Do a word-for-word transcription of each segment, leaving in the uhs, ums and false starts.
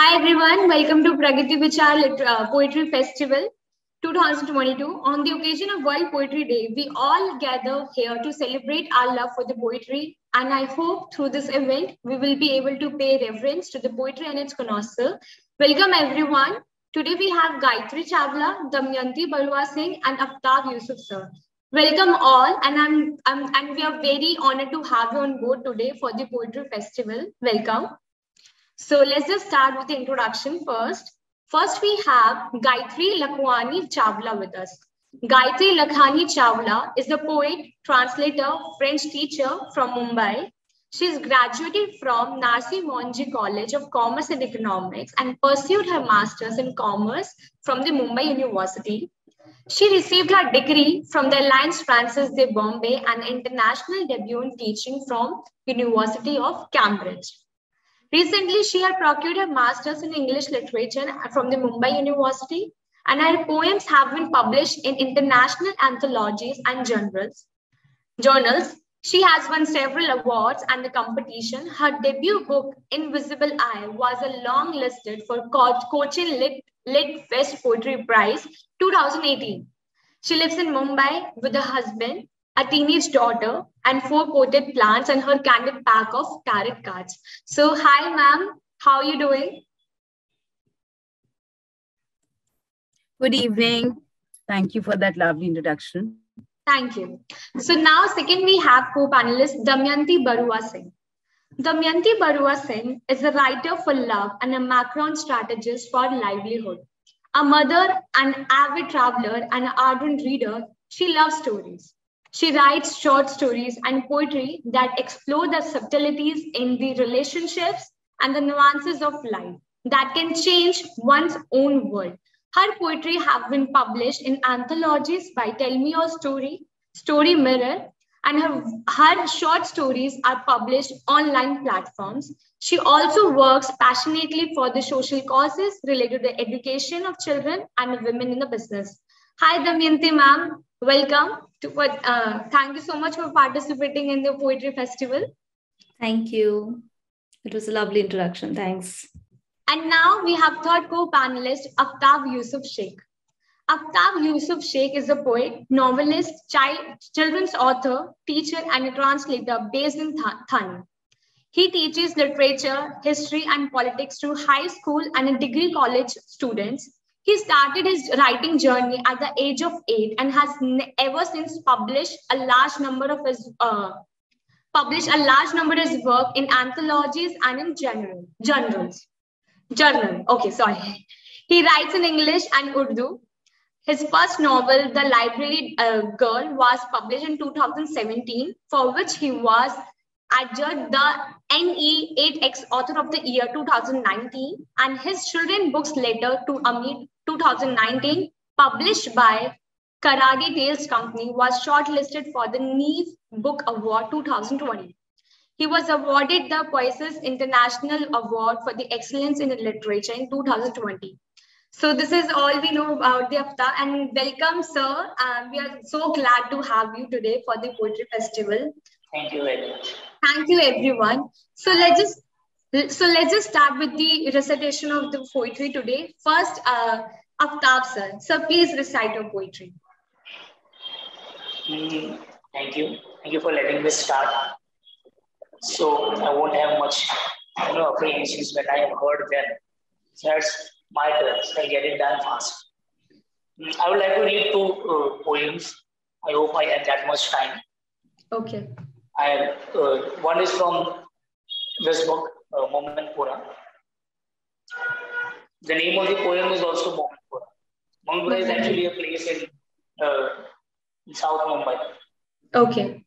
Hi everyone, welcome to PragatiE Vichaar Poetry Festival twenty twenty-two. On the occasion of World Poetry Day, we all gather here to celebrate our love for the poetry, and I hope through this event we will be able to pay reverence to the poetry and its connoisseur. Welcome everyone. Today we have Gayatri Chawla, Damayanti Barua Singh and Aftab Yusuf Sir. Welcome all, and I'm, I'm and we are very honored to have you on board today for the Poetry Festival. Welcome. So let's just start with the introduction first. First, we have Gayatri Lalwani Chawla with us. Gayatri Lalwani Chawla is a poet, translator, French teacher from Mumbai. She is graduated from Narsee Monjee College of Commerce and Economics and pursued her master's in commerce from the Mumbai University. She received her degree from the Alliance Française de Bombay and international debut in teaching from University of Cambridge. Recently, she had procured her master's in English literature from the Mumbai University, and her poems have been published in international anthologies and journals. Journals. She has won several awards and the competition. Her debut book, Invisible Eye, was longlisted for Cochin Lit, Lit Fest Poetry Prize twenty eighteen. She lives in Mumbai with her husband, a teenage daughter, and four potted plants and her candid pack of tarot cards. So, hi, ma'am. How are you doing? Good evening. Thank you for that lovely introduction. Thank you. So now, second, we have co-panelist Damayanti Barua Singh. Damayanti Barua Singh is a writer for love and a Macron strategist for livelihood. A mother, an avid traveler, and an ardent reader, she loves stories. She writes short stories and poetry that explore the subtleties in the relationships and the nuances of life that can change one's own world. Her poetry have been published in anthologies by Tell Me Your Story, Story Mirror, and her, her short stories are published online platforms. She also works passionately for the social causes related to the education of children and women in the business. Hi, Damayanti ma'am. Welcome. To, uh, thank you so much for participating in the Poetry Festival. Thank you. It was a lovely introduction. Thanks. And now we have third co-panelist, Aftab Yusuf Shaikh. Aftab Yusuf Shaikh is a poet, novelist, child, children's author, teacher, and a translator based in Thun. He teaches literature, history, and politics to high school and a degree college students. He started his writing journey at the age of eight and has ever since published a large number of his uh, published a large number of his work in anthologies and in general journals. Journal. Okay, sorry. He writes in English and Urdu. His first novel, The Library uh, Girl, was published in two thousand seventeen, for which he was adjudged the N E eight x Author of the Year two thousand nineteen, and his children's books Letter to Amit two thousand nineteen, published by Karagi Tales Company, was shortlisted for the Neve Book Award two thousand twenty. He was awarded the Poets International Award for the Excellence in Literature in two thousand twenty. So this is all we know about the Aftab, and welcome, sir. Um, we are so glad to have you today for the Poetry Festival. Thank you very much. Thank you, everyone. So let's just so let's just start with the recitation of the poetry today. First, uh, Aftab sir, sir, please recite your poetry. Mm, thank you. Thank you for letting me start. So I won't have much, you know, apprehensions when I have heard them. That's my turn. So I'll get it done fast. I would like to read two uh, poems. I hope I had that much time. Okay. I, uh, one is from this book, uh, Mominpura. The name of the poem is also Mominpura. Mominpura okay. is actually a place in, uh, in South Mumbai. Okay.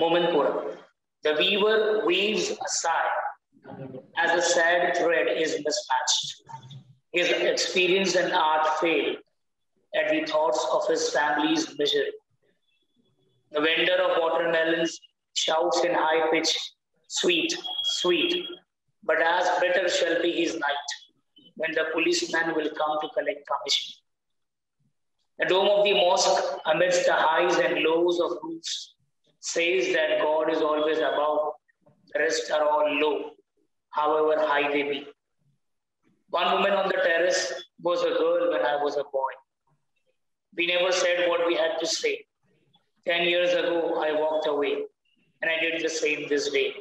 Mominpura. The weaver weaves a sigh as a sad thread is mismatched. His experience and art fail at the thoughts of his family's misery. The vendor of watermelons shouts in high pitch, sweet, sweet, but as bitter shall be his night when the policeman will come to collect commission. The dome of the mosque, amidst the highs and lows of roofs, says that God is always above, the rest are all low. however high they be. One woman on the terrace was a girl when I was a boy. We never said what we had to say. Ten years ago, I walked away, and I did the same this day.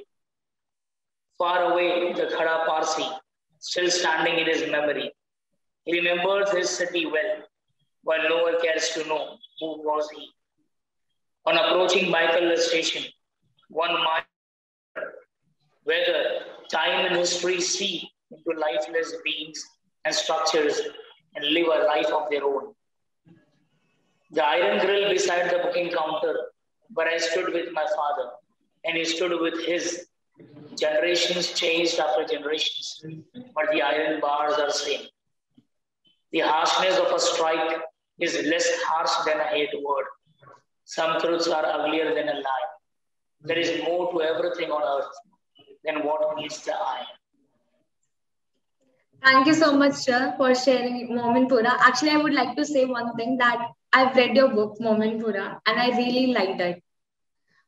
Far away, the Khada Parsi, still standing in his memory, he remembers his city well, while no one cares to know who was he. On approaching Michael's station, one might whether time and history see into lifeless beings and structures and live a life of their own. The iron grill beside the booking counter where I stood with my father and he stood with his, generations changed after generations, but the iron bars are same. The harshness of a strike is less harsh than a hate word. Some truths are uglier than a lie. There is more to everything on earth than what meets the eye. Thank you so much, sir, for sharing Mominpura. Actually, I would like to say one thing, that I've read your book, Mominpura, and I really liked it.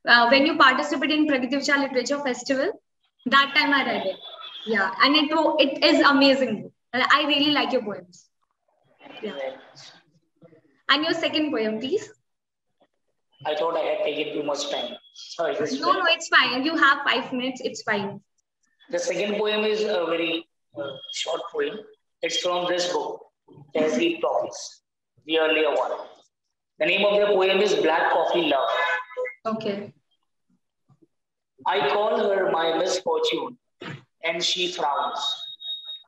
Uh, when you participated in PragatiE Vichaar Literature Festival, that time I read it. Yeah, and it, it is amazing. I really like your poems. Yeah. And your second poem, please. I thought I had taken too much time. Sorry, no, been... no, it's fine. You have five minutes. It's fine. The second poem is a very uh, short poem. It's from this book, Tasty Coffee, the earlier one. The name of the poem is Black Coffee Love. Okay. I call her my misfortune, and she frowns.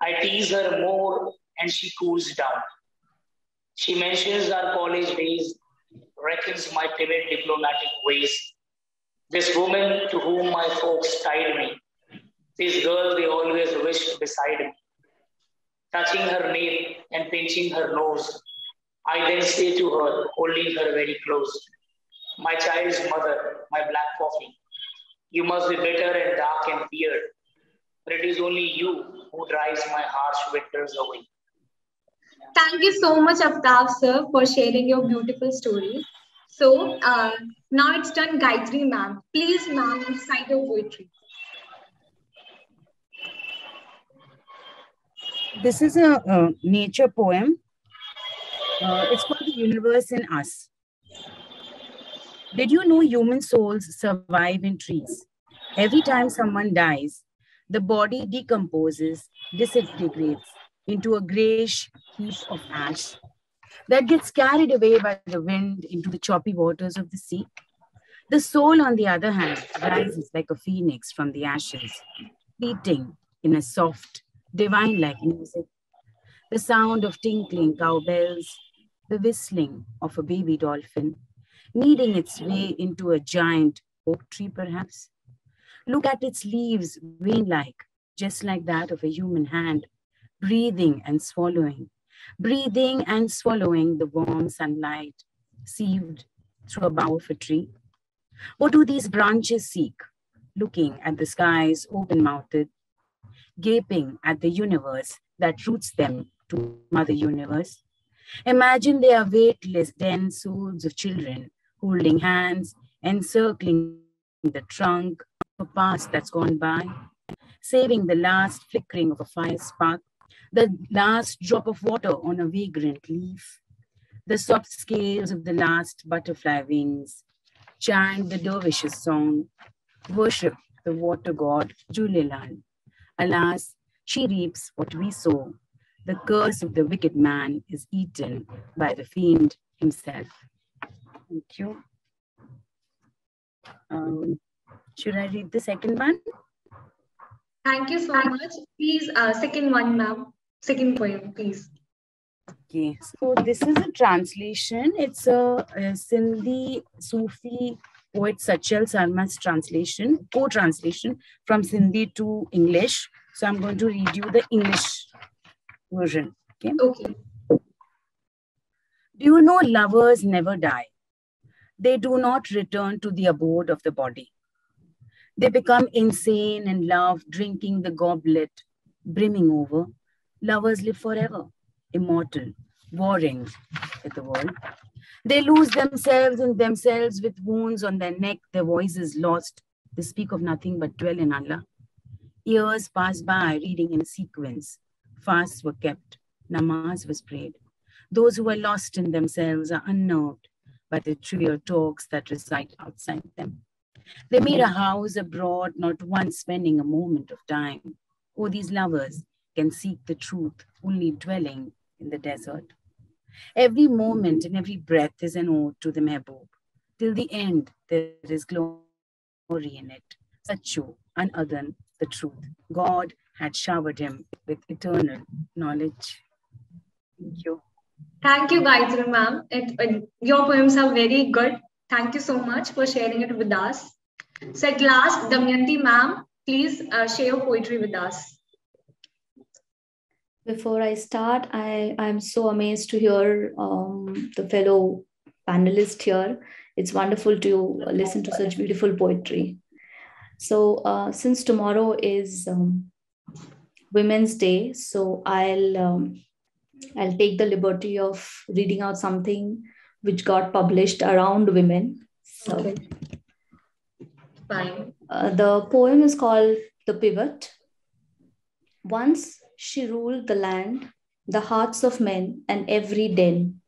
I tease her more, and she cools down. She mentions our college days, reckons my timid diplomatic ways. This woman to whom my folks tied me, this girl they always wished beside me. Touching her nape and pinching her nose, I then say to her, holding her very close, my child's mother, my black coffee, you must be bitter and dark and feared, but it is only you who drives my harsh winters away. Thank you so much, Aftab sir, for sharing your beautiful story. So uh, now it's done, Gayatri ma'am. Please ma'am, recite your poetry. This is a uh, nature poem. Uh, it's called The Universe in Us. Did you know human souls survive in trees? Every time someone dies, the body decomposes, disintegrates into a grayish heap of ash that gets carried away by the wind into the choppy waters of the sea. The soul, on the other hand, rises like a phoenix from the ashes, beating in a soft, divine-like music. The sound of tinkling cowbells, the whistling of a baby dolphin, kneading its way into a giant oak tree, perhaps. Look at its leaves, vein-like, just like that of a human hand, breathing and swallowing, breathing and swallowing the warm sunlight sieved through a bough of a tree. What do these branches seek? Looking at the skies open-mouthed, gaping at the universe that roots them to Mother Universe. Imagine they are weightless, dense souls of children, holding hands, encircling the trunk of a past that's gone by, saving the last flickering of a fire spark, the last drop of water on a vagrant leaf, the soft scales of the last butterfly wings, chant the dervish's song, worship the water god Julilan. Alas, she reaps what we sow. The curse of the wicked man is eaten by the fiend himself. Thank you. Um, should I read the second one? Thank you so much. Please, uh, second one, ma'am. Second poem, please. Okay, so this is a translation. It's a, a Sindhi Sufi poet Sachal Sarma's translation, co-translation from Sindhi to English. So I'm going to read you the English version. Okay? Okay. Do you know lovers never die? They do not return to the abode of the body. They become insane in love, drinking the goblet, brimming over. Lovers live forever, immortal, warring with the world. They lose themselves in themselves with wounds on their neck, their voices lost. They speak of nothing but dwell in Allah. Years passed by reading in sequence. Fasts were kept. Namaz was prayed. Those who are lost in themselves are unnerved by the trivial talks that reside outside them. They made a house abroad, not once spending a moment of time. Oh, these lovers can seek the truth only dwelling in the desert. Every moment and every breath is an ode to the Mehboob. Till the end, there is glory in it. Satchu, Anadhan, the truth. God had showered him with eternal knowledge. Thank you. Thank you, Gayatri ma'am. Uh, your poems are very good. Thank you so much for sharing it with us. So at last, Damayanti ma'am, please uh, share your poetry with us. Before I start, I am so amazed to hear um, the fellow panelist here. It's wonderful to listen to such beautiful poetry. So uh, since tomorrow is um, Women's Day, so I'll um, I'll take the liberty of reading out something which got published around women. So, okay. Fine. Uh, the poem is called The Pivot. Once she ruled the land, the hearts of men, and every den.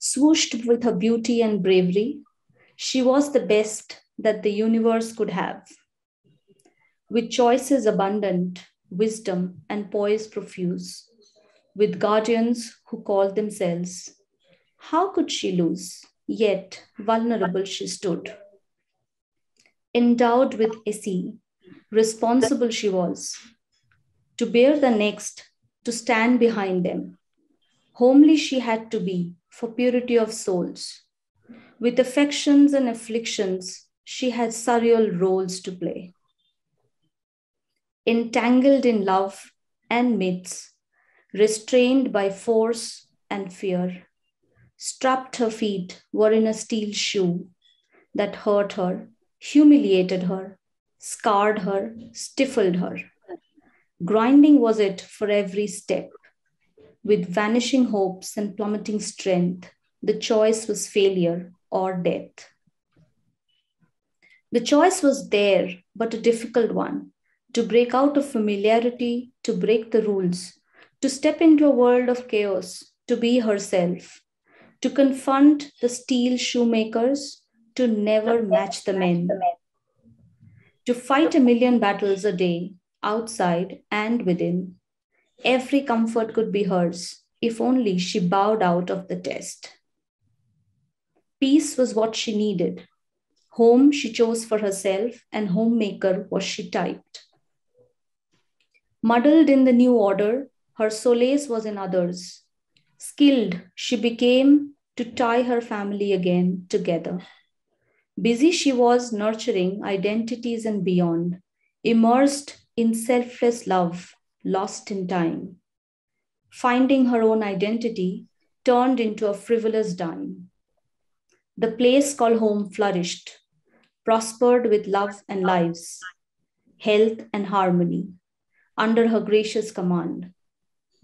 Swooshed with her beauty and bravery, she was the best that the universe could have. With choices abundant, wisdom and poise profuse, with guardians who called themselves, how could she lose? Yet vulnerable she stood. Endowed with esse, responsible she was, to bear the next, to stand behind them. Homely she had to be for purity of souls. With affections and afflictions, she had surreal roles to play. Entangled in love and myths, restrained by force and fear, strapped her feet were in a steel shoe that hurt her, humiliated her, scarred her, stifled her. Grinding was it for every step. With vanishing hopes and plummeting strength, the choice was failure or death. The choice was there, but a difficult one, to break out of familiarity, to break the rules, to step into a world of chaos, to be herself, to confront the steel shoemakers, to never match the men, to fight a million battles a day, outside and within. Every comfort could be hers, if only she bowed out of the test. Peace was what she needed. Home she chose for herself, and homemaker was she typed. Muddled in the new order, her solace was in others. Skilled she became to tie her family again together. Busy she was nurturing identities and beyond, immersed in selfless love, lost in time. Finding her own identity turned into a frivolous dime. The place called home flourished, prospered with love and lives, health and harmony, under her gracious command.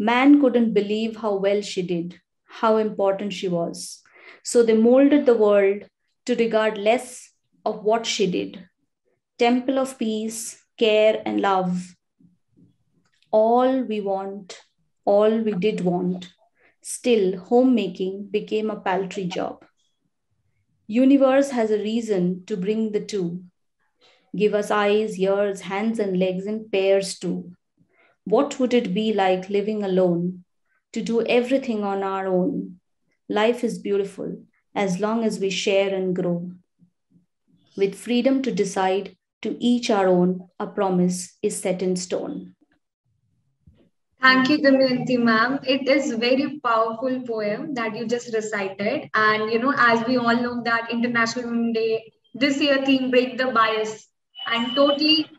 Man couldn't believe how well she did, how important she was. So they molded the world to regard less of what she did. Temple of peace, care and love. All we want, all we did want. Still, homemaking became a paltry job. Universe has a reason to bring the two. Give us eyes, ears, hands and legs in pairs too. What would it be like living alone? To do everything on our own. Life is beautiful as long as we share and grow. With freedom to decide, to each our own, a promise is set in stone. Thank you, Damayanti ma'am. It is a very powerful poem that you just recited. And, you know, as we all know that International Women's Day, this year theme, Break the Bias. And totally,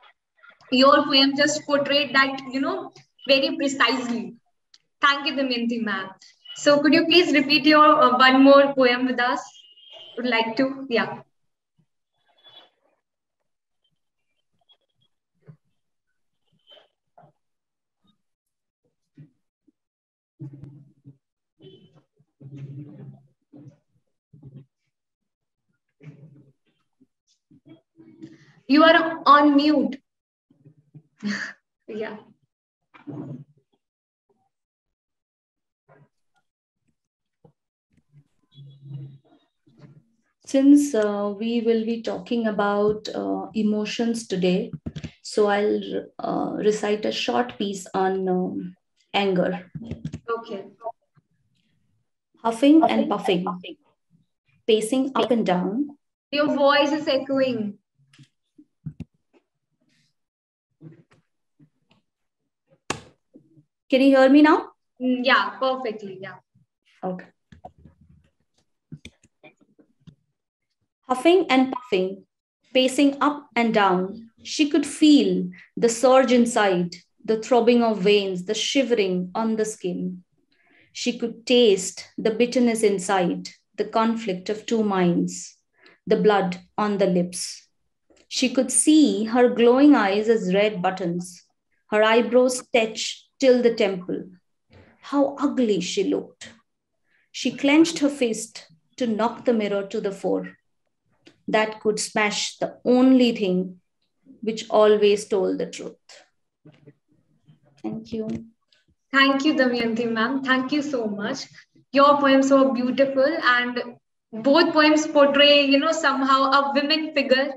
your poem just portrayed that, you know, very precisely. Thank you, Damayanti ma'am. So could you please repeat your uh, one more poem with us? Would like to, yeah. You are on mute. Yeah. Since uh, we will be talking about uh, emotions today, so I'll uh, recite a short piece on um, anger. Okay. Huffing, Huffing and, puffing, and puffing, pacing up and down. Your voice is echoing. Can you hear me now? Yeah, perfectly. Yeah. Okay. Huffing and puffing, pacing up and down. She could feel the surge inside, the throbbing of veins, the shivering on the skin. She could taste the bitterness inside, the conflict of two minds, the blood on the lips. She could see her glowing eyes as red buttons, her eyebrows touch till the temple. How ugly she looked. She clenched her fist to knock the mirror to the floor. That could smash the only thing which always told the truth. Thank you. Thank you, Damayanti ma'am. Thank you so much. Your poems were beautiful, and both poems portray, you know, somehow a women figure,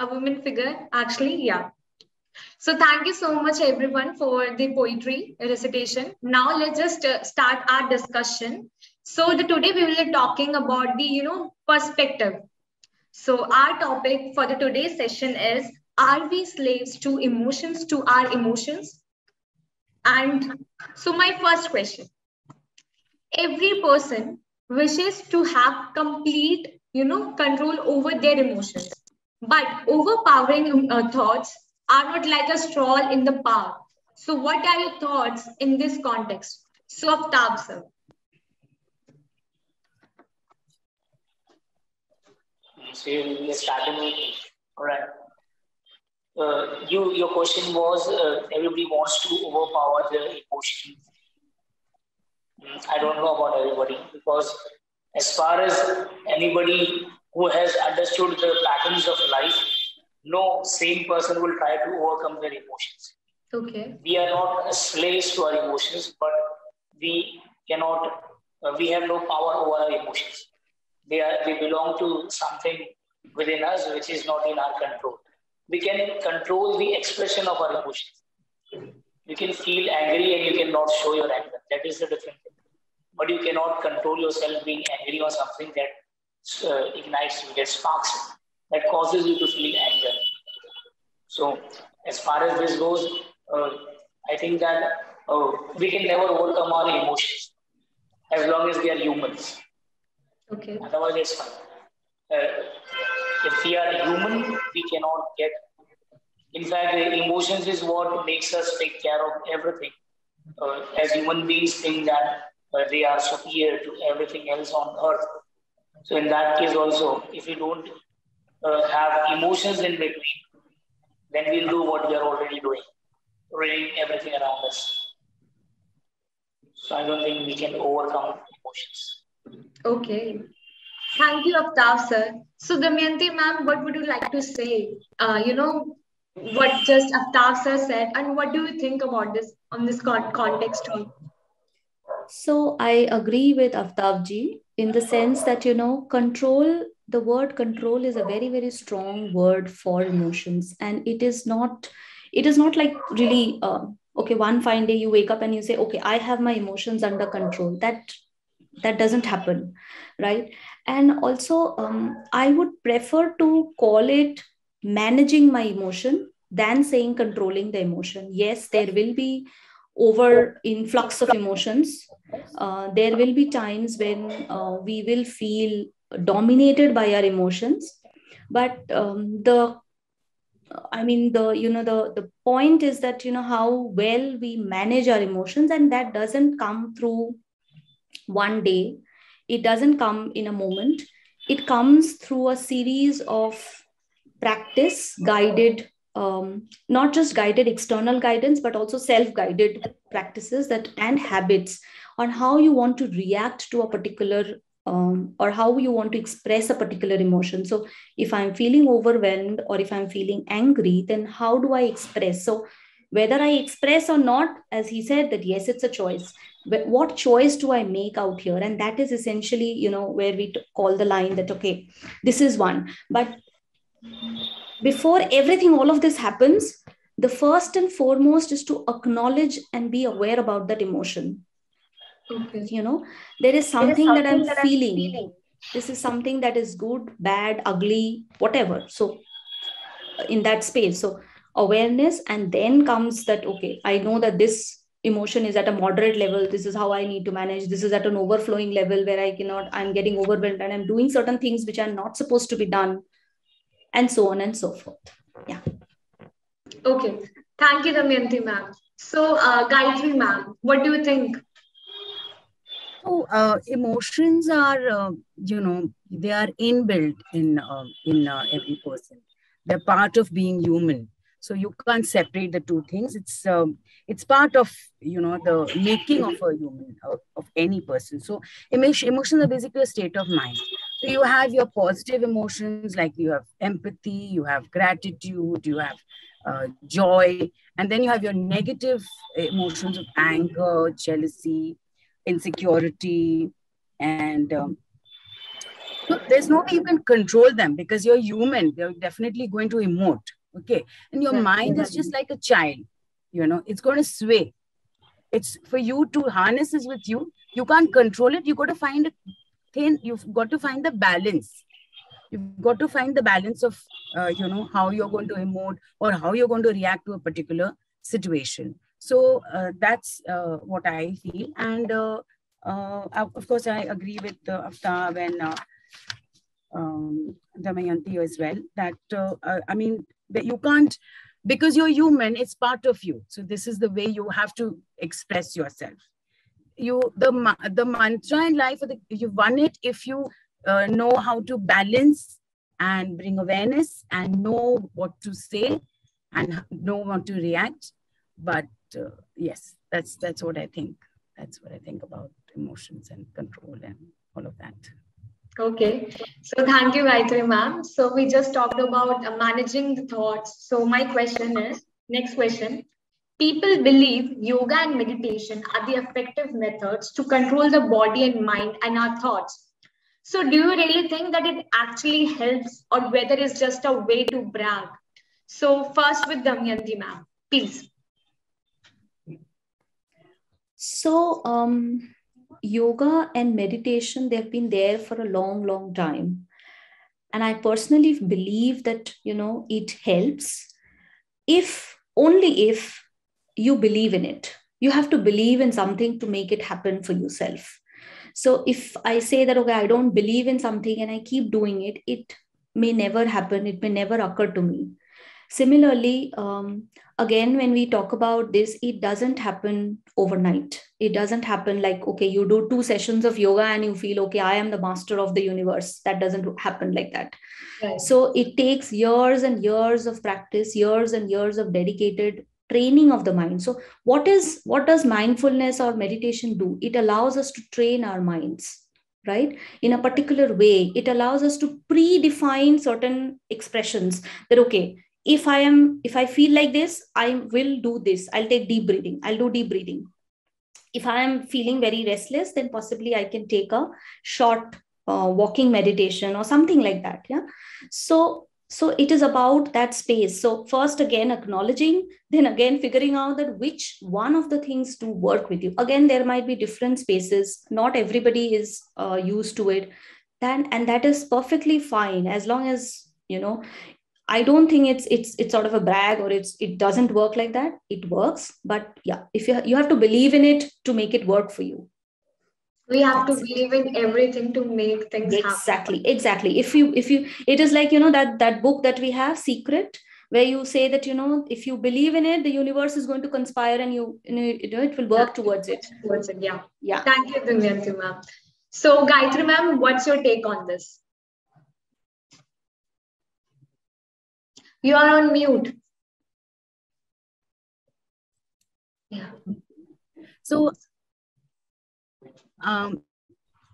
a women figure actually, yeah. So thank you so much everyone for the poetry recitation. Now let's just uh, start our discussion. So the, today we will be talking about the, you know, perspective. So our topic for the today's session is, are we slaves to emotions, to our emotions? And so my first question, every person wishes to have complete, you know, control over their emotions, but overpowering uh, thoughts are not like a straw in the park. So what are your thoughts in this context? So Aftab sir. So you started with, all right. Uh, you, your question was, uh, everybody wants to overpower their emotion. I don't know about everybody, because as far as anybody who has understood the patterns of life, no sane person will try to overcome their emotions. Okay. We are not slaves to our emotions, but we cannot, uh, we have no power over our emotions. They are, they belong to something within us which is not in our control. We can control the expression of our emotions. You can feel angry and you cannot show your anger. That is the different thing. But you cannot control yourself being angry or something that uh, ignites you, that sparks, that causes you to feel anger. So as far as this goes, uh, I think that uh, we can never overcome our emotions as long as we are humans. Okay. Otherwise, it's fine. Uh, if we are human, we cannot get. In fact, emotions is what makes us take care of everything. Uh, as human beings think that uh, they are superior to everything else on earth. So in that case also, if we don't uh, have emotions in between, then we'll do what we are already doing, ruining everything around us. So I don't think we can overcome emotions. Okay. Thank you, Aftab sir. So Damayanti ma'am, what would you like to say? Uh, you know, what just Aftab sir said, and what do you think about this on this con context? So I agree with Aftab ji in the sense that, you know, control, the word control is a very, very strong word for emotions. And it is not, it is not like really, uh, okay, one fine day you wake up and you say, okay, I have my emotions under control. That That doesn't happen, right? And also, um, I would prefer to call it managing my emotion than saying controlling the emotion. Yes, there will be over influx of emotions. Uh, there will be times when uh, we will feel dominated by our emotions. But um, the, I mean, the, you know, the, the point is that, you know, how well we manage our emotions, and that doesn't come through one day. It doesn't come in a moment. It comes through a series of practice guided, um, not just guided external guidance, but also self-guided practices that and habits on how you want to react to a particular um, or how you want to express a particular emotion. So if I'm feeling overwhelmed or if I'm feeling angry, then how do I express? So whether I express or not, as he said, that yes, it's a choice. But what choice do I make out here? And that is essentially, you know, where we call the line that, okay, this is one. But before everything, all of this happens, the first and foremost is to acknowledge and be aware about that emotion. Okay. You know, there is something, there is something that, I'm, that feeling. I'm feeling. This is something that is good, bad, ugly, whatever. So in that space, so awareness, and then comes that, okay, I know that this emotion is at a moderate level. This is how I need to manage. This is at an overflowing level where I cannot, I'm getting overwhelmed and I'm doing certain things which are not supposed to be done, and so on and so forth. Yeah. Okay. Thank you, Damayanti ma'am. So, uh, Gayatri ma'am, what do you think? Oh, uh, emotions are, uh, you know, they are inbuilt in, uh, in uh, every person. They're part of being human. So you can't separate the two things. It's um, it's part of, you know, the making of a human, of, of any person. So emotions are basically a state of mind. So you have your positive emotions, like you have empathy, you have gratitude, you have uh, joy. And then you have your negative emotions of anger, jealousy, insecurity, and um, so there's no way you can control them because you're human. They're definitely going to emote. Okay. And your mind is just like a child, you know, it's going to sway. It's for you to harness this with you. You can't control it. You've got to find a thin, you've got to find the balance. You've got to find the balance of, uh, you know, how you're going to emote or how you're going to react to a particular situation. So uh, that's uh, what I feel. And uh, uh, of course, I agree with uh, Aftab and uh, um, Damayanti as well, that, uh, uh, I mean, that you can't, because you're human, it's part of you. So this is the way you have to express yourself. You, the, the mantra in life, you won it if you uh, know how to balance and bring awareness and know what to say and know how to react. But uh, yes, that's, that's what I think. That's what I think about emotions and control and all of that. Okay, so thank you, Gayatri ma'am. So we just talked about uh, managing the thoughts. So my question is, next question. People believe yoga and meditation are the effective methods to control the body and mind and our thoughts. So do you really think that it actually helps, or whether it's just a way to brag? So first with Damayanti ma'am, please. So, um... yoga and meditation, they've been there for a long, long time. And I personally believe that, you know, it helps if, only if you believe in it. You have to believe in something to make it happen for yourself. So if I say that, okay, I don't believe in something and I keep doing it, it may never happen. It may never occur to me. Similarly, um, again, when we talk about this, it doesn't happen overnight. It doesn't happen like, okay, you do two sessions of yoga and you feel, okay, I am the master of the universe. That doesn't happen like that. Right. So it takes years and years of practice, years and years of dedicated training of the mind. So what is, what does mindfulness or meditation do? It allows us to train our minds, right? In a particular way. It allows us to predefine certain expressions that, okay, If I am, if I feel like this, I will do this. I'll take deep breathing. I'll do deep breathing. If I am feeling very restless, then possibly I can take a short uh, walking meditation or something like that. Yeah. So, so it is about that space. So first, again, acknowledging, then again, figuring out that which one of the things to work with you. Again, there might be different spaces. Not everybody is uh, used to it. Then, and that is perfectly fine. As long as, you know, I don't think it's it's it's sort of a brag or it's it doesn't work like that. It works, but yeah, if you you have to believe in it to make it work for you. We have to believe in everything to make things happen. Exactly, exactly. If you if you it is like, you know, that that book that we have, Secret, where you say that, you know, if you believe in it, the universe is going to conspire and you, you know, it will work towards it. Towards it, yeah, yeah. Thank you, Damayanti ma'am. So, Gayatri ma'am, what's your take on this? You are on mute. Yeah. So, um,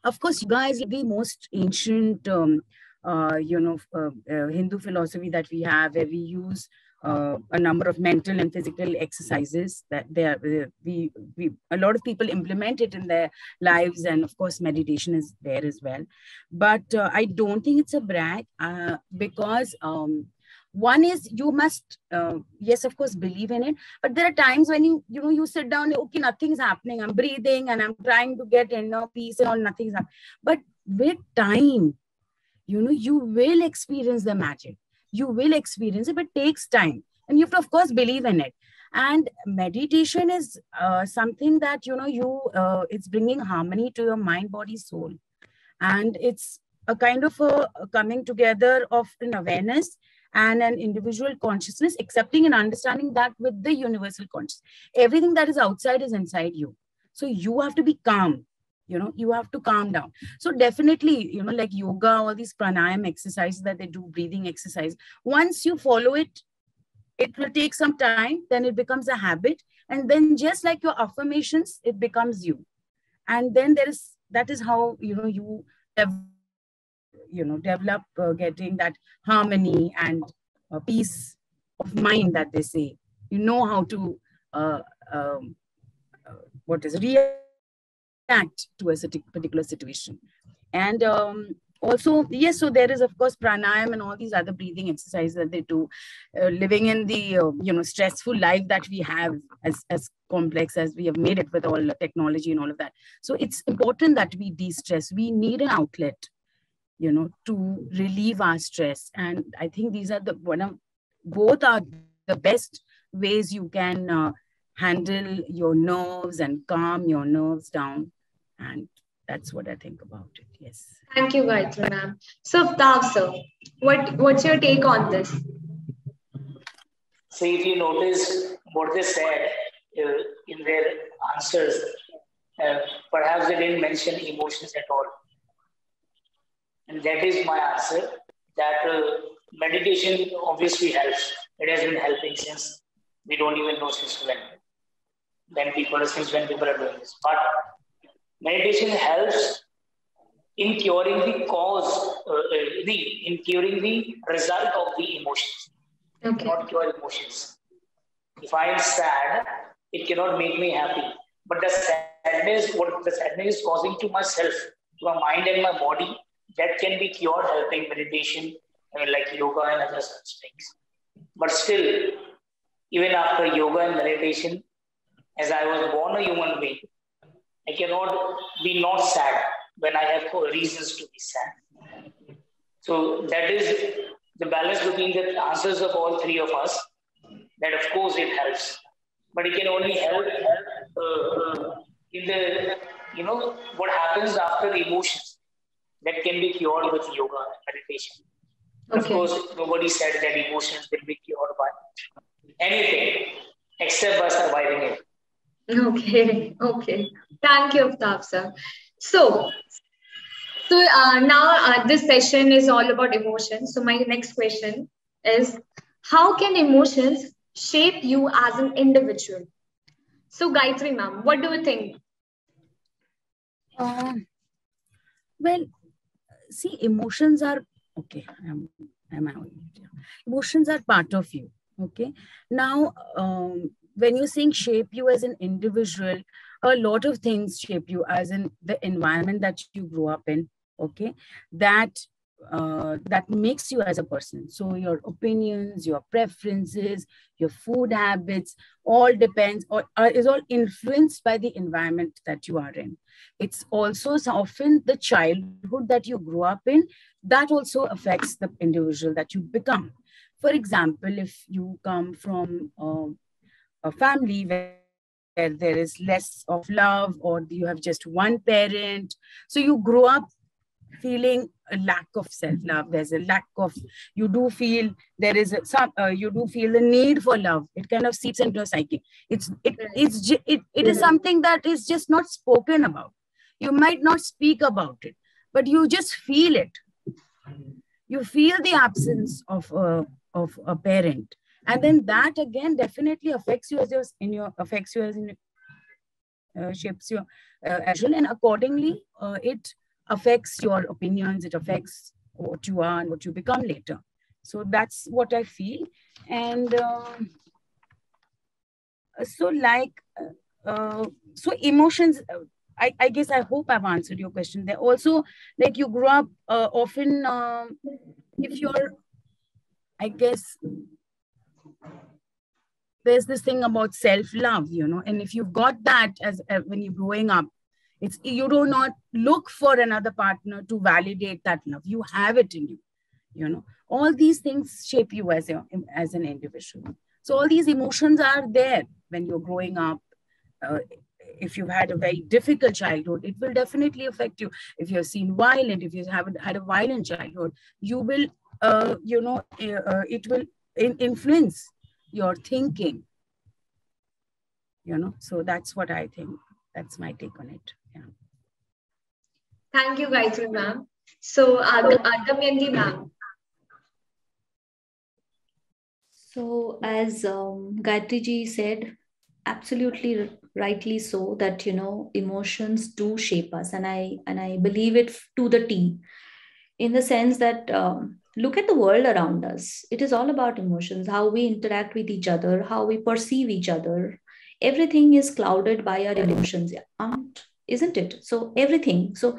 Of course, Yoga is the most ancient, um, uh, you know, uh, uh, Hindu philosophy that we have, where we use uh, a number of mental and physical exercises that they are, uh, we, we, a lot of people implement it in their lives. And of course, meditation is there as well. But uh, I don't think it's a brag uh, because um, one is you must, uh, yes, of course, believe in it. But there are times when you, you know, you sit down, okay, nothing's happening. I'm breathing and I'm trying to get inner peace and all, nothing's happening. But with time, you know, you will experience the magic. You will experience it, but it takes time. And you have to, of course, believe in it. And meditation is uh, something that, you know, you uh, it's bringing harmony to your mind, body, soul. And it's a kind of a coming together of an awareness and an individual consciousness, accepting and understanding that with the universal consciousness, everything that is outside is inside you. So you have to be calm, you know, you have to calm down. So definitely, you know, like yoga, all these pranayam exercises that they do, breathing exercise, once you follow it, it will take some time, then it becomes a habit. And then just like your affirmations, it becomes you. And then there is, that is how, you know, you have you know, develop uh, getting that harmony and uh, peace of mind that they say, you know, how to, uh, um, uh, what is react to a particular situation. And um, also, yes, so there is, of course, pranayam and all these other breathing exercises that they do, uh, living in the, uh, you know, stressful life that we have, as, as complex as we have made it with all the technology and all of that. So it's important that we de-stress, we need an outlet, you know, to relieve our stress. And I think these are the one of, both are the best ways you can uh, handle your nerves and calm your nerves down. And that's what I think about it, yes. Thank you, Gayatri ma'am. So, Aftab sir, what, what's your take on this? So if you notice what they said uh, in their answers, uh, perhaps they didn't mention emotions at all. And that is my answer, that uh, meditation obviously helps. It has been helping since we don't even know since when, when people, since when people are doing this. But meditation helps in curing the cause, uh, the, in curing the result of the emotions. It cannot cure emotions. If I am sad, it cannot make me happy. But the sadness, what the sadness is causing to myself, to my mind and my body, that can be cured helping meditation, I mean, like yoga and other such things. But still, even after yoga and meditation, as I was born a human being, I cannot be not sad when I have reasons to be sad. So that is the balance between the answers of all three of us, that of course it helps. But it can only help uh, in the, you know, what happens after the emotions. That can be cured with yoga and meditation. Okay. Of course, nobody said that emotions will be cured by anything except by surviving it. Okay, okay. Thank you, Aftab sir. So, so uh, now uh, this session is all about emotions. So my next question is, how can emotions shape you as an individual? So Gayatri ma'am, what do you think? Uh, well, see, emotions are, okay, I'm, I'm out. Emotions are part of you, okay? Now, um, when you're saying shape you as an individual, a lot of things shape you, as in the environment that you grow up in, okay? That, uh, that makes you as a person. So your opinions, your preferences, your food habits, all depends, or uh, is all influenced by the environment that you are in. It's also often the childhood that you grew up in that also affects the individual that you become. For example, if you come from uh, a family where there is less of love, or you have just one parent, so you grow up feeling a lack of self-love. There's a lack of, you do feel there is a, some, uh, you do feel the need for love. It kind of seeps into your psyche. It's, it, it's, it, it, it is something that is just not spoken about. You might not speak about it, but you just feel it. You feel the absence of a, of a parent. And then that again definitely affects you as your, in your, affects you as in, uh, shapes your, uh, and accordingly, uh, it affects your opinions, it affects what you are and what you become later. So that's what I feel. And uh, so like, uh, so emotions, I, I guess I hope I've answered your question. They're also like you grew up uh, often, uh, if you're, I guess, there's this thing about self-love, you know, and if you've got that as uh, when you're growing up, it's you do not look for another partner to validate that love. You have it in you, you know. All these things shape you as a, as an individual. So all these emotions are there when you're growing up. Uh, if you've had a very difficult childhood, it will definitely affect you. If you've seen violent, if you haven't had a violent childhood, you will, uh, you know, uh, it will in influence your thinking, you know. So that's what I think. That's my take on it. Yeah. Thank you, Gayatri ma'am. So, uh, Damayanti ma'am. So, as um, Gayatri ji said, absolutely rightly so, that you know emotions do shape us, and I and I believe it to the T, in the sense that um, look at the world around us. It is all about emotions, how we interact with each other, how we perceive each other. Everything is clouded by our emotions, isn't it? So everything. So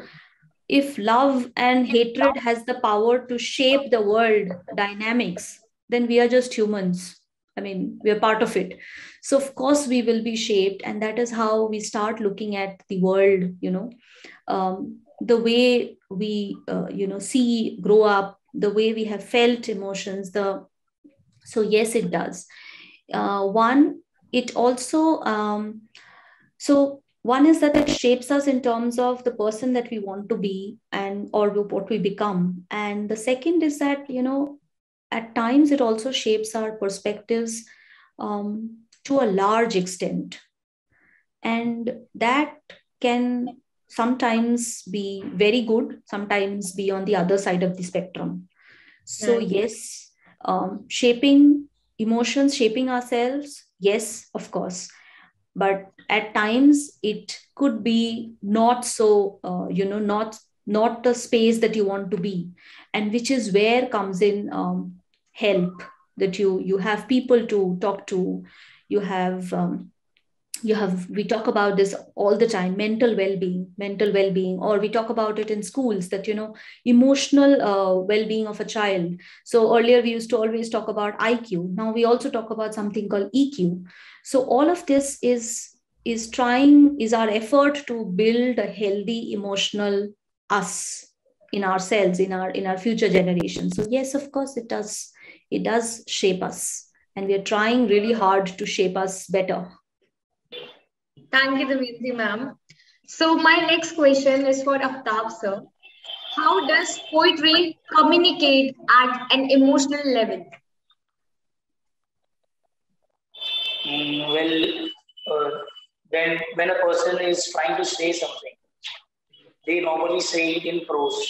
if love and hatred has the power to shape the world dynamics, then we are just humans. I mean, we are part of it. So of course we will be shaped, and that is how we start looking at the world, you know, um, the way we, uh, you know, see, grow up, the way we have felt emotions. The So yes, it does. Uh, one, It also, um, so one is that it shapes us in terms of the person that we want to be and or what we become. And the second is that, you know, at times it also shapes our perspectives um, to a large extent. And that can sometimes be very good, sometimes be on the other side of the spectrum. So yes, um, shaping emotions, shaping ourselves, yes, of course, but at times it could be not so, uh, you know, not not the space that you want to be, and which is where comes in um, help, that you you have people to talk to, you have um, you have we talk about this all the time, mental well-being, mental well-being, or we talk about it in schools that, you know, emotional uh, well-being of a child. So earlier we used to always talk about I Q. Now we also talk about something called E Q. So all of this is, is trying, is our effort to build a healthy emotional us in ourselves, in our, in our future generations. So yes, of course it does. It does shape us, and we are trying really hard to shape us better. Thank you, Damayanti ma'am. So my next question is for Aftab sir. How does poetry communicate at an emotional level? Well, uh, when, when a person is trying to say something, they normally say it in prose.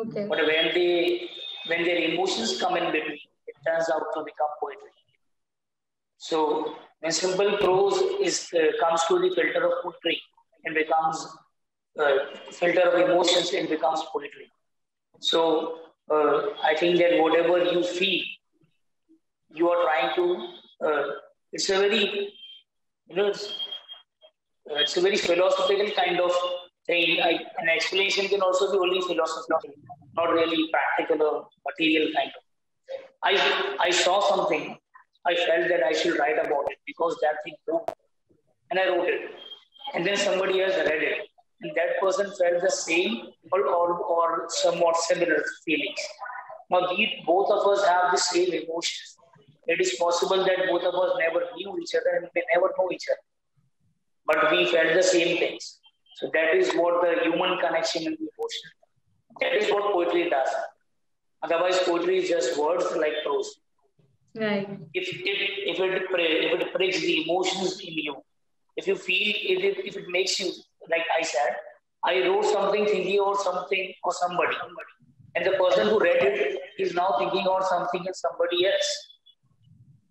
Okay. But when, they, when their emotions come in between, it turns out to become poetry. So when simple prose is, uh, comes to the filter of poetry and becomes uh, filter of emotions and becomes poetry. So uh, I think that whatever you feel, you are trying to, uh, it's a very, you know, it's, uh, it's a very philosophical kind of thing. I, an explanation can also be only philosophical, not really practical or material kind of. I, I saw something. I felt that I should write about it because that thing moved, and I wrote it. And then somebody else read it, and that person felt the same or, or, or somewhat similar feelings. Now, we, both of us have the same emotions. It is possible that both of us never knew each other and we never know each other, but we felt the same things. So that is what the human connection and the emotion. That is what poetry does. Otherwise, poetry is just words like prose. Right. If, if, if, it, if it breaks the emotions in you, if you feel, if it, if it makes you, like I said, I wrote something thinking or something or somebody, and the person who read it is now thinking or something and somebody else.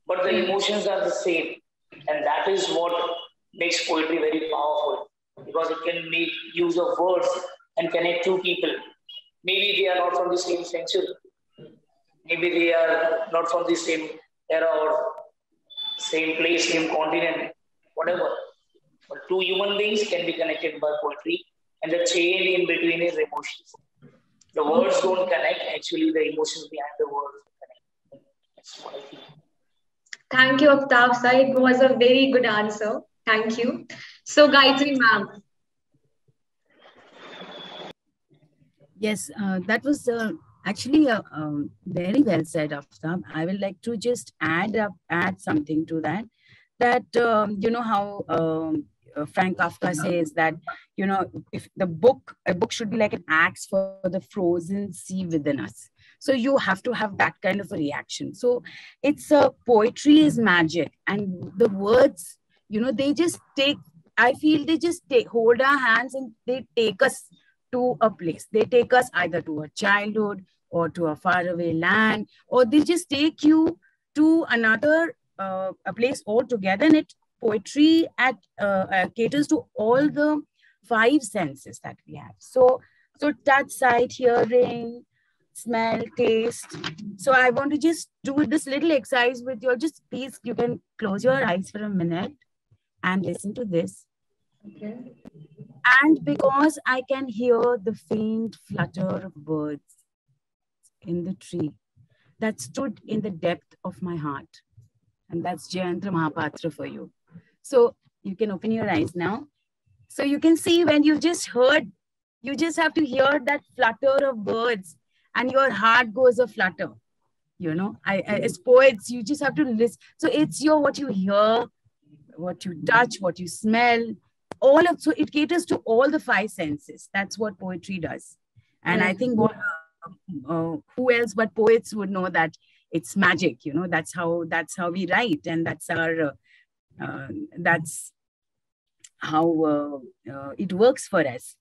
But the emotions are the same, and that is what makes poetry very powerful, because it can make use of words and connect two people. Maybe they are not from the same century. Maybe they are not from the same era or same place, same continent, whatever. But two human beings can be connected by poetry, and the chain in between is emotions. The words don't connect, actually the emotions behind the words connect. That's what I think. Thank you, Aftab sir. It was a very good answer. Thank you. So, Gayatri ma'am. Yes, uh, that was uh, actually uh, um, very well said, Aftab. I would like to just add up, add something to that. That um, you know how um, Frank Kafka says that you know if the book a book should be like an axe for the frozen sea within us. So you have to have that kind of a reaction. So it's a uh, poetry is magic, and the words, you know, they just take. I feel they just take hold our hands and they take us to a place. They take us either to a childhood or to a faraway land, or they just take you to another uh, a place altogether. And it poetry at uh, uh, caters to all the five senses that we have. So so touch, sight, hearing, smell, taste. So I want to just do this little exercise with you. Just please, you can close your eyes for a minute and listen to this. Okay. And because I can hear the faint flutter of birds in the tree that stood in the depth of my heart. And that's Jayanta Mahapatra for you. So you can open your eyes now. So you can see when you just heard, you just have to hear that flutter of birds and your heart goes a flutter. You know, I, I, as poets, you just have to listen. So it's your, what you hear, what you touch, what you smell, all of, so it caters to all the five senses. That's what poetry does. And I think what, uh, who else but poets would know that it's magic, you know, that's how, that's how we write. And that's our, uh, uh, that's how uh, uh, it works for us.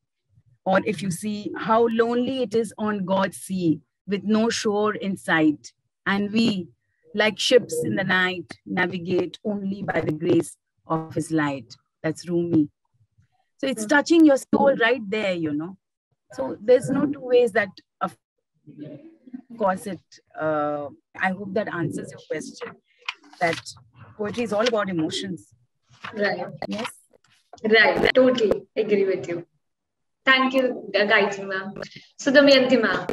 Or if you see how lonely it is on God's sea with no shore in sight. And we, like ships in the night, navigate only by the grace of his light. That's Rumi. So it's touching your soul right there, you know. So there's no two ways that, of course, it, uh, I hope that answers your question, that poetry is all about emotions. Right. Yes. Right. Totally agree with you. Thank you, Gayatri ma'am. So, Damayanti ma'am.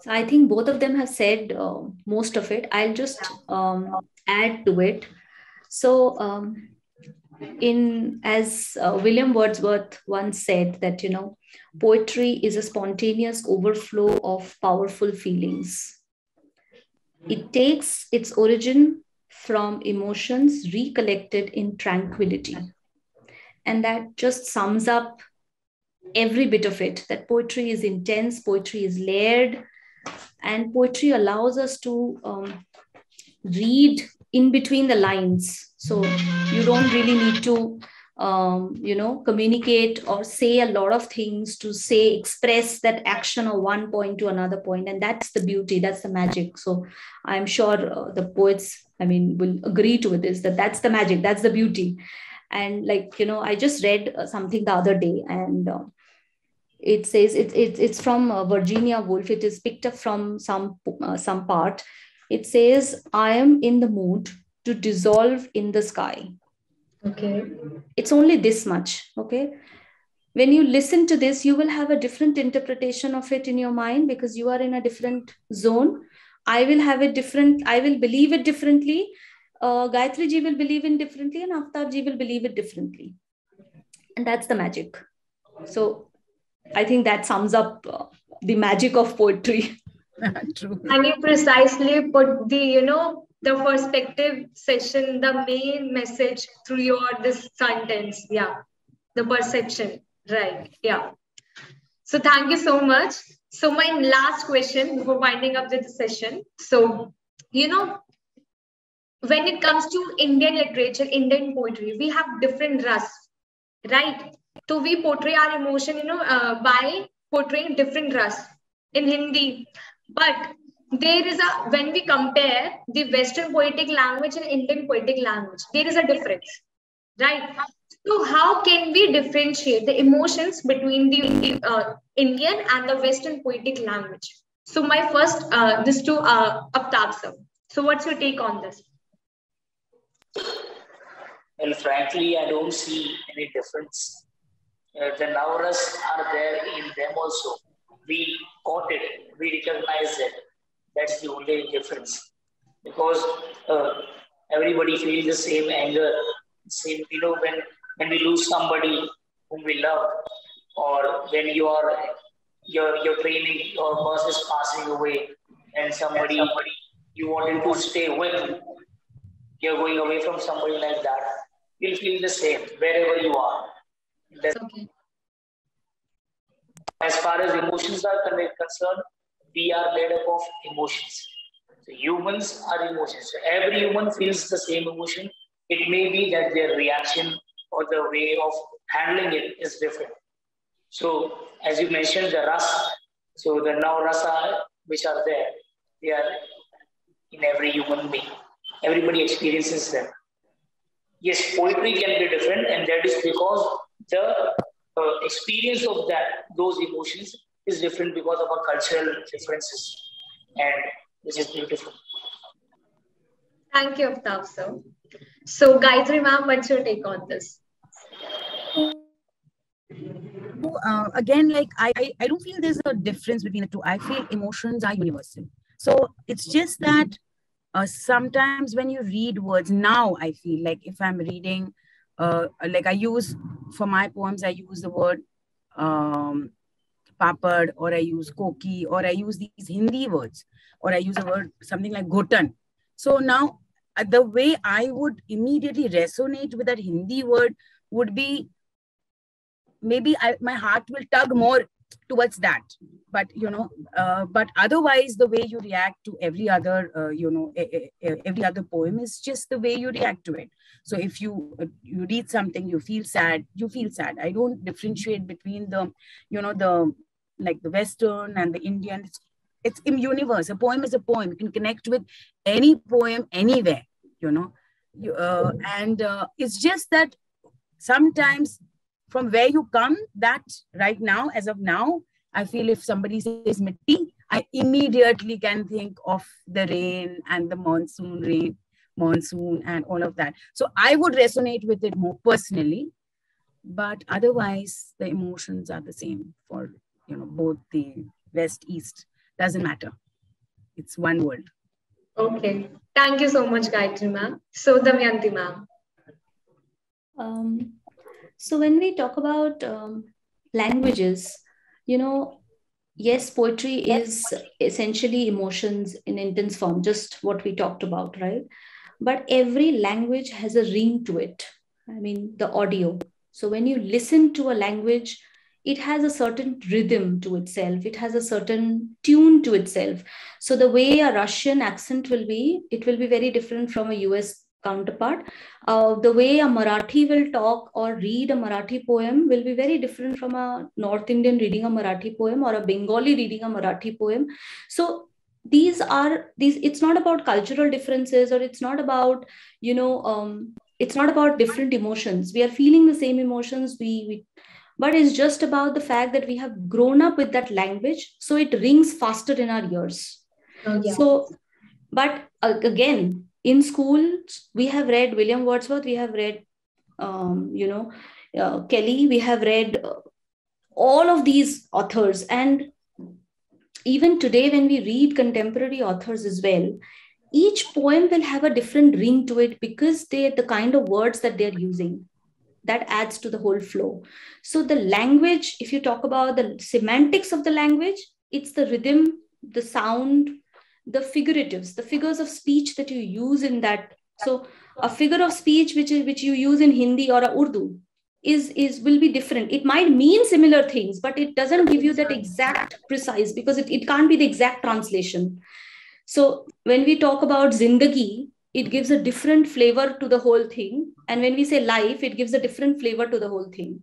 So I think both of them have said uh, most of it. I'll just um, add to it. So, um, in as uh, William Wordsworth once said that, you know, poetry is a spontaneous overflow of powerful feelings. It takes its origin from emotions recollected in tranquility. And that just sums up every bit of it, that poetry is intense, poetry is layered, and poetry allows us to um, read in between the lines. So you don't really need to, um, you know, communicate or say a lot of things to say, express that action or one point to another point. And that's the beauty, that's the magic. So I'm sure uh, the poets, I mean, will agree to it, is that that's the magic, that's the beauty. And like, you know, I just read something the other day and uh, it says it, it, it's from uh, Virginia Woolf. It is picked up from some, uh, some part. It says, I am in the mood to dissolve in the sky. Okay. It's only this much. Okay. When you listen to this, you will have a different interpretation of it in your mind because you are in a different zone. I will have it different. I will believe it differently. Uh, Gayatri ji will believe in differently and Aftab ji will believe it differently. And that's the magic. So I think that sums up uh, the magic of poetry. True. And you precisely put the, you know, the perspective session, the main message through your this sentence. Yeah. The perception. Right. Yeah. So thank you so much. So my last question before winding up the session. So, you know, when it comes to Indian literature, Indian poetry, we have different rusts, right? So we portray our emotion, you know, uh, by portraying different rusts in Hindi. But there is a, when we compare the Western poetic language and Indian poetic language, there is a difference. Right. So how can we differentiate the emotions between the uh, Indian and the Western poetic language? So my first, uh, this to uh, Aftab sir. So what's your take on this? Well, frankly, I don't see any difference. Uh, the Navaras are there in them also. We caught it, we recognized it. That's the only difference. Because uh, everybody feels the same anger, same, you know, when, when we lose somebody whom we love, or when you are, your, your training, your boss is passing away, and somebody, and somebody you wanted to stay with, you're going away from somebody like that, you'll feel the same wherever you are. That's okay. As far as emotions are concerned, we are made up of emotions. So humans are emotions. So every human feels the same emotion. It may be that their reaction or the way of handling it is different. So as you mentioned, the rasa, so the Navrasa which are there, they are in every human being. Everybody experiences them. Yes, poetry can be different, and that is because the uh, experience of that, those emotions is different because of our cultural differences, and which is beautiful. Thank you, Aftab sir. So Gayatri ma'am, what's your take on this? Uh, again, like I, I, I don't feel there's a difference between the two. I feel emotions are universal. So it's just that uh, sometimes when you read words, now I feel like if I'm reading, uh, like I use, for my poems, I use the word um, papad, or I use koki, or I use these Hindi words, or I use a word, something like ghotan. So now uh, the way I would immediately resonate with that Hindi word would be, maybe I, my heart will tug more towards that, but you know, uh, but otherwise the way you react to every other, uh, you know, a, a, a, every other poem is just the way you react to it. So if you uh, you read something, you feel sad, you feel sad. I don't differentiate between the, you know, the like the Western and the Indian. It's, it's in universe. A poem is a poem. You can connect with any poem anywhere, you know, you, uh, and uh, it's just that sometimes, from where you come, that right now, as of now, I feel if somebody says mitti, I immediately can think of the rain and the monsoon rain, monsoon and all of that. So I would resonate with it more personally, but otherwise the emotions are the same for, you know, both the West, East, doesn't matter. It's one world. Okay. Thank you so much, Gayatri ma'am. So Damayanti ma'am. Um, So when we talk about um, languages, you know, yes, poetry is essentially emotions in intense form, just what we talked about, right? But every language has a ring to it. I mean, the audio. So when you listen to a language, it has a certain rhythm to itself. It has a certain tune to itself. So the way a Russian accent will be, it will be very different from a U S counterpart. Uh, the way a Marathi will talk or read a Marathi poem will be very different from a North Indian reading a Marathi poem or a Bengali reading a Marathi poem. So these are, these, it's not about cultural differences, or it's not about, you know, um, it's not about different emotions. We are feeling the same emotions, we, we, but it's just about the fact that we have grown up with that language. So it rings faster in our ears. Oh, yeah. So, but uh, again, in school, we have read William Wordsworth, we have read, um, you know, uh, Kelly, we have read uh, all of these authors. And even today, when we read contemporary authors as well, each poem will have a different ring to it because they the kind of words that they're using. That adds to the whole flow. So the language, if you talk about the semantics of the language, it's the rhythm, the sound, the figuratives, the figures of speech that you use in that. So a figure of speech which is, which you use in Hindi or Urdu is, is will be different. It might mean similar things, but it doesn't give you that exact precise, because it, it can't be the exact translation. So when we talk about zindagi, it gives a different flavor to the whole thing. And when we say life, it gives a different flavor to the whole thing.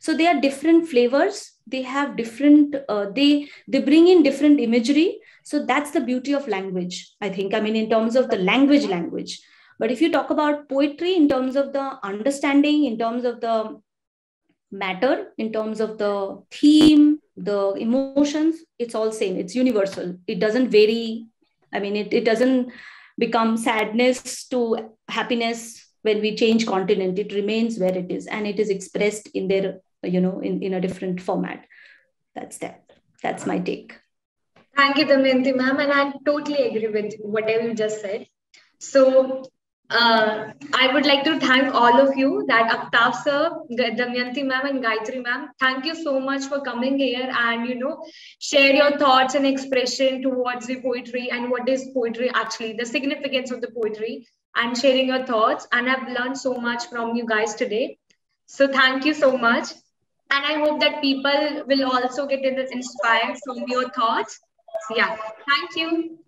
So they are different flavors. They have different, uh, they, they bring in different imagery. So that's the beauty of language, I think. I mean, in terms of the language language, But if you talk about poetry in terms of the understanding, in terms of the matter, in terms of the theme, the emotions, it's all same. It's universal. It doesn't vary. I mean, it, it doesn't become sadness to happiness when we change continent. It remains where it is, and it is expressed in their, you know, in, in a different format. That's that. That's my take. Thank you, Damayanti ma'am. And I totally agree with whatever you just said. So uh, I would like to thank all of you, that Aftab sir, Damayanti ma'am and Gayatri ma'am. Thank you so much for coming here and, you know, share your thoughts and expression towards the poetry and what is poetry actually, the significance of the poetry, and sharing your thoughts. And I've learned so much from you guys today. So thank you so much. And I hope that people will also get inspired from your thoughts. Yeah, thank you.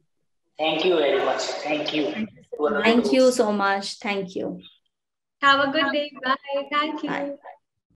Thank you very much. Thank you. Thank you so much. Thank you. Have a good day. Bye. Thank you. Bye.